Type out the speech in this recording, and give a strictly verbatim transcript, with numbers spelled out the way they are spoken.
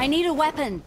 I need a weapon.